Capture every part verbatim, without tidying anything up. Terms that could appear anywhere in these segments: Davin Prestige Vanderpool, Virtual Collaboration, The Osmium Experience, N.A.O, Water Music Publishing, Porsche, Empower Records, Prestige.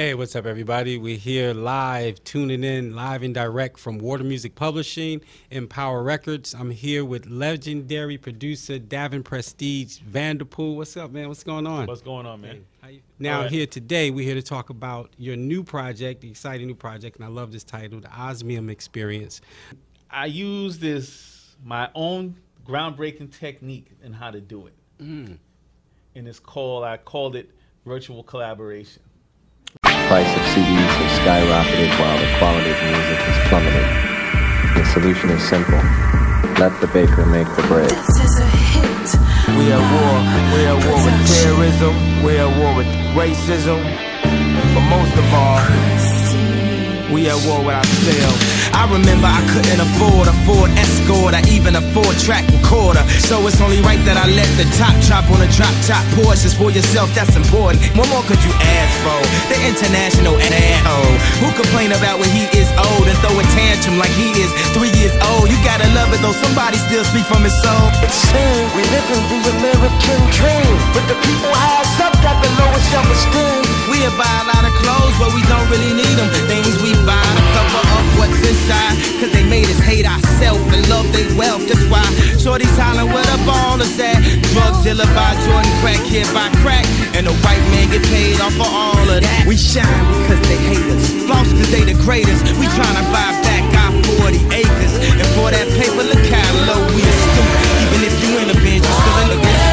Hey, what's up, everybody? We're here live, tuning in, live and direct from Water Music Publishing, Empower Records. I'm here with legendary producer Davin Prestige Vanderpool. What's up, man? What's going on? What's going on, man? Hey, how you? Now, right. Here today, we're here to talk about your new project, the exciting new project, and I love this title, The Osmium Experience. I use this, my own groundbreaking technique in how to do it. Mm. And it's called, I called it Virtual Collaboration. Price of C Ds has skyrocketed while the quality of music has plummeted. The solution is simple. Let the baker make the bread. This is a hit. We are war. We are war with terrorism. We are war with racism. But most of all, we at war with ourselves. I remember I couldn't afford a Ford Escort or even a four-track recorder. So it's only right that I let the top chop on a drop-top Porsches for yourself. That's important. What more could you ask for? The international N A O who complain about when he is old and throw a tantrum like he is three years old. You gotta love it though. Somebody still speak from his soul. It's true. We live in the American dream, but the people highest up got the lowest self-esteem. We buy a lot of clothes, but we don't really need them. Things we buy to cover up what's inside, cause they made us hate ourselves and love their wealth. That's why shorty's hollering, what up all is that? Drug dealer by Jordan, crack hit by crack, and the white man get paid off for all of that. We shine because they hate us, floss cause they the greatest. We tryna buy back our forty acres, and for that paper, look how low we are stupid. Even if you in the bench, you still in the bench.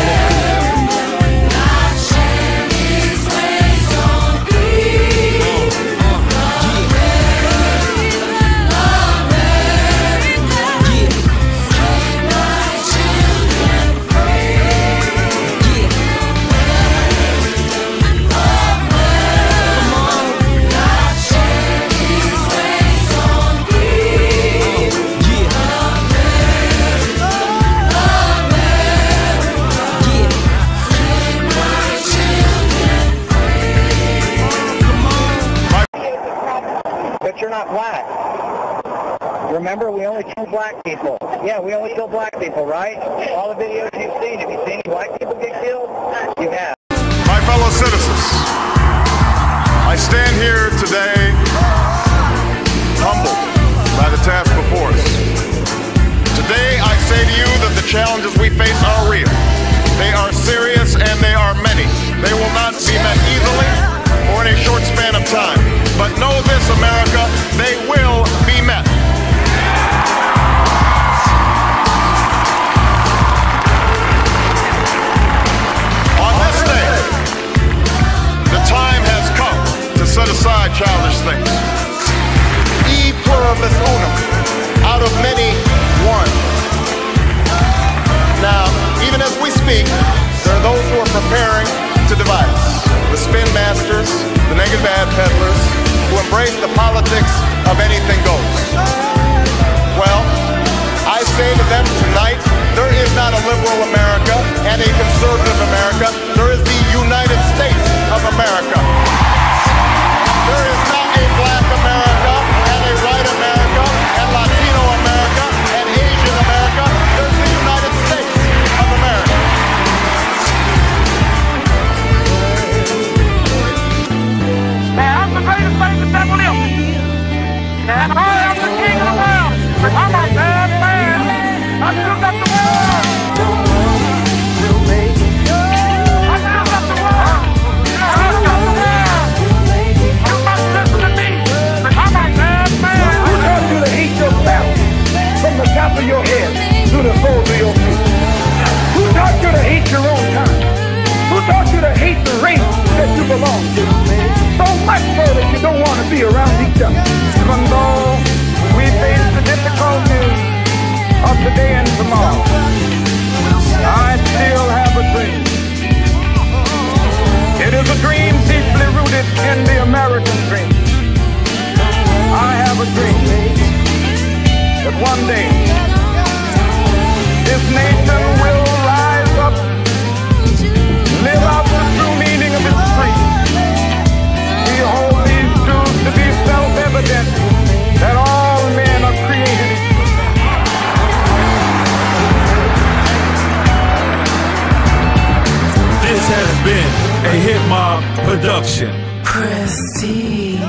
Remember, we only kill black people. Yeah, we only kill black people, right? All the videos you've seen, have you seen black people get killed? You have. My fellow citizens, I stand here today humbled by the task before us. Today, I say to you that the challenges we face are real. They are serious and they are many. They will not be met easily or in a short span of time. But know this, America, they will be met. Set aside childish things. E pluribus unum, out of many, one. Now, even as we speak, there are those who are preparing to divide us. The spin masters, the negative ad peddlers, who embrace the politics of anything goes. Well, I say to them tonight, there is not a liberal America and a conservative America. There is the United States of America. There is not a black America and a white America and Latino America and Asian America. There's the United States of America. Man, I'm the greatest thing that's ever lived. And I am the king of the world. I'm a bad man. I still got the world. From the top of your head to the soles of your feet. Who taught you to hate your own kind? Who taught you to hate the race that you belong to? So much so that you don't want to be around each other. Even though we face the difficulties of today and tomorrow, I still have a dream. It is a dream deeply rooted in the American dream. I have a dream that one day, this nation will rise up, live out the true meaning of its creed. We hold these truths to be self-evident, that all men are created equal. This has been a Hip Mob production. Prestige.